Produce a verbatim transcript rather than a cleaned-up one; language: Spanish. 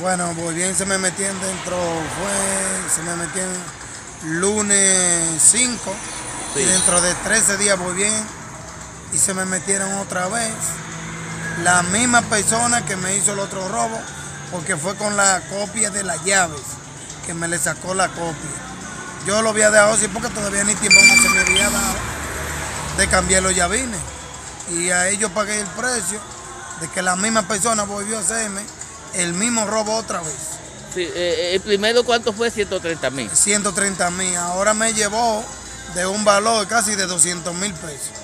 Bueno, pues bien, se me metieron dentro, fue, se me metieron lunes cinco, sí. Y dentro de trece días voy bien, y se me metieron otra vez, la misma persona que me hizo el otro robo, porque fue con la copia de las llaves, que me le sacó la copia. Yo lo había dejado así porque todavía ni tiempo más se me había dado de cambiar los llavines, y a ellos pagué el precio de que la misma persona volvió a hacerme el mismo robo otra vez. Sí, eh, ¿el primero cuánto fue? ciento treinta mil. ciento treinta mil. Ahora me llevó de un valor casi de doscientos mil pesos.